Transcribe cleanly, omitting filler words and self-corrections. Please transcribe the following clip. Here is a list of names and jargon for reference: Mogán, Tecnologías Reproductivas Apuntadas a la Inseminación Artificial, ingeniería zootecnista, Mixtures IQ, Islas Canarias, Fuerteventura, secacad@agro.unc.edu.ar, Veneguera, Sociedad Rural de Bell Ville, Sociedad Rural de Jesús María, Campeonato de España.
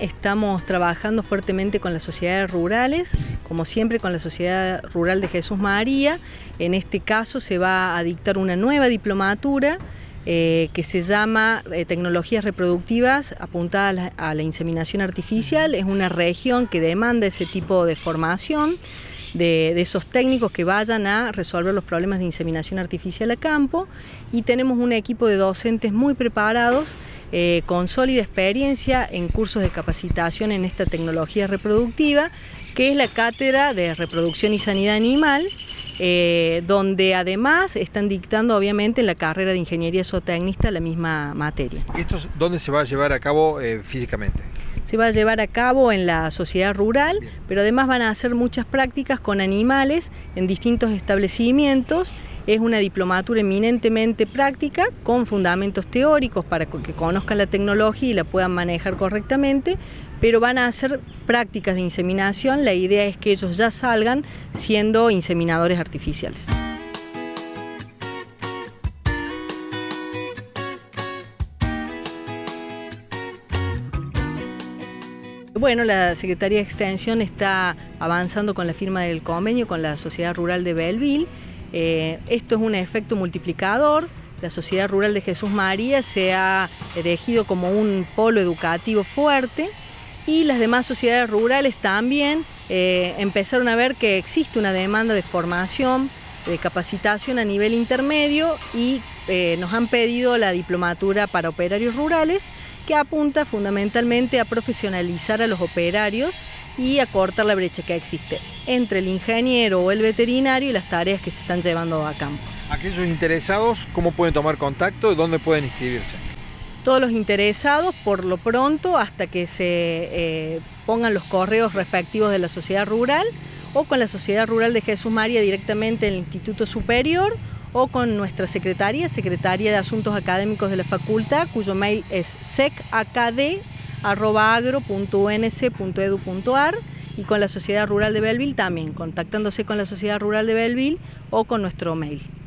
Estamos trabajando fuertemente con las sociedades rurales, como siempre con la Sociedad Rural de Jesús María. En este caso se va a dictar una nueva diplomatura que se llama Tecnologías Reproductivas Apuntadas a la Inseminación Artificial. Es una región que demanda ese tipo de formación de esos técnicos que vayan a resolver los problemas de inseminación artificial a campo, y tenemos un equipo de docentes muy preparados con sólida experiencia en cursos de capacitación en esta tecnología reproductiva, que es la Cátedra de Reproducción y Sanidad Animal, donde además están dictando obviamente en la carrera de ingeniería zootecnista la misma materia. ¿Esto dónde se va a llevar a cabo físicamente? Se va a llevar a cabo en la sociedad rural, pero además van a hacer muchas prácticas con animales en distintos establecimientos. Es una diplomatura eminentemente práctica, con fundamentos teóricos para que conozcan la tecnología y la puedan manejar correctamente, pero van a hacer prácticas de inseminación. La idea es que ellos ya salgan siendo inseminadores artificiales. Bueno, la Secretaría de Extensión está avanzando con la firma del convenio con la Sociedad Rural de Bell Ville. Esto es un efecto multiplicador. La Sociedad Rural de Jesús María se ha elegido como un polo educativo fuerte, y las demás sociedades rurales también empezaron a ver que existe una demanda de formación, de capacitación a nivel intermedio, y nos han pedido la diplomatura para operarios rurales, que apunta fundamentalmente a profesionalizar a los operarios y a cortar la brecha que existe entre el ingeniero o el veterinario y las tareas que se están llevando a campo. Aquellos interesados, ¿cómo pueden tomar contacto y dónde pueden inscribirse? Todos los interesados, por lo pronto, hasta que se pongan los correos respectivos de la sociedad rural, o con la Sociedad Rural de Jesús María directamente en el Instituto Superior, o con nuestra Secretaría de Asuntos Académicos de la Facultad, cuyo mail es secacad@agro.unc.edu.ar, y con la Sociedad Rural de Bell Ville también, contactándose con la Sociedad Rural de Bell Ville o con nuestro mail.